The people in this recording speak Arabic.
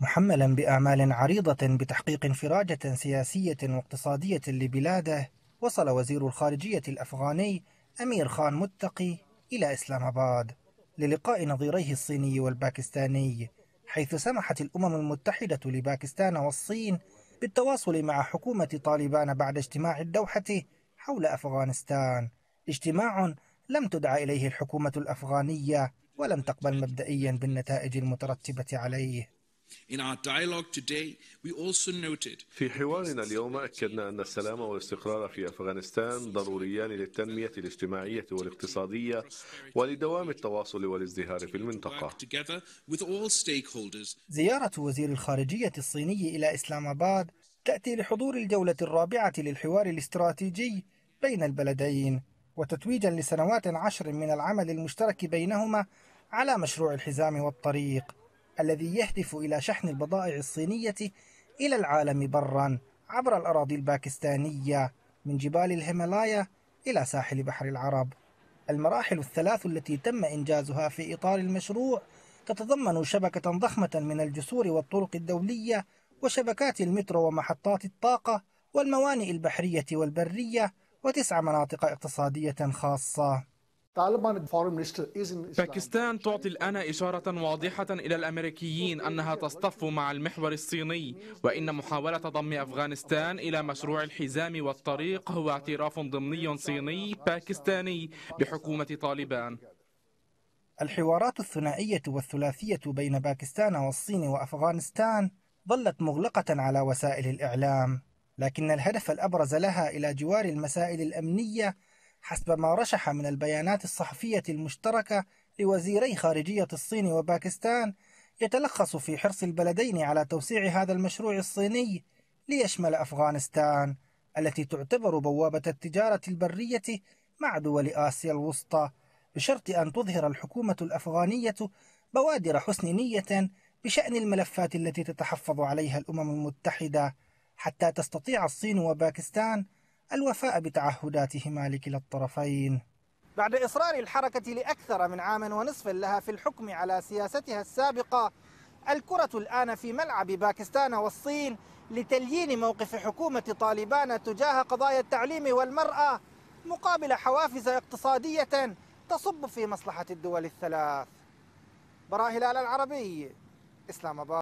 محملا بأعمال عريضة بتحقيق انفراجة سياسية واقتصادية لبلاده، وصل وزير الخارجية الأفغاني أمير خان متقي إلى إسلام آباد للقاء نظيريه الصيني والباكستاني، حيث سمحت الأمم المتحدة لباكستان والصين بالتواصل مع حكومة طالبان بعد اجتماع الدوحة حول أفغانستان، اجتماع لم تدع إليه الحكومة الأفغانية ولم تقبل مبدئيا بالنتائج المترتبة عليه. في حوارنا اليوم أكدنا أن السلام والاستقرار في أفغانستان ضروريان للتنمية الاجتماعية والاقتصادية ولدوام التواصل والازدهار في المنطقة. زيارة وزير الخارجية الصيني إلى إسلام آباد تأتي لحضور الجولة الرابعة للحوار الاستراتيجي بين البلدين، وتتويجا لسنوات 10 من العمل المشترك بينهما على مشروع الحزام والطريق الذي يهدف إلى شحن البضائع الصينية إلى العالم برا عبر الأراضي الباكستانية من جبال الهيمالايا إلى ساحل بحر العرب. المراحل الثلاث التي تم إنجازها في إطار المشروع تتضمن شبكة ضخمة من الجسور والطرق الدولية وشبكات المترو ومحطات الطاقة والموانئ البحرية والبرية، و9 مناطق اقتصادية خاصة. باكستان تعطي الآن إشارة واضحة إلى الأمريكيين أنها تصطف مع المحور الصيني، وإن محاولة ضم أفغانستان إلى مشروع الحزام والطريق هو اعتراف ضمني صيني باكستاني بحكومة طالبان. الحوارات الثنائية والثلاثية بين باكستان والصين وأفغانستان ظلت مغلقة على وسائل الإعلام، لكن الهدف الأبرز لها إلى جوار المسائل الأمنية حسب ما رشح من البيانات الصحفية المشتركة لوزيري خارجية الصين وباكستان يتلخص في حرص البلدين على توسيع هذا المشروع الصيني ليشمل أفغانستان التي تعتبر بوابة التجارة البرية مع دول آسيا الوسطى، بشرط أن تظهر الحكومة الأفغانية بوادر حسن نية بشأن الملفات التي تتحفظ عليها الأمم المتحدة، حتى تستطيع الصين وباكستان الوفاء بتعهداتهما لكلا الطرفين. بعد إصرار الحركة لأكثر من عام ونصف لها في الحكم على سياستها السابقة، الكرة الآن في ملعب باكستان والصين لتليين موقف حكومة طالبان تجاه قضايا التعليم والمرأة مقابل حوافز اقتصادية تصب في مصلحة الدول الثلاث. براء هلال، العربي، إسلام آباد.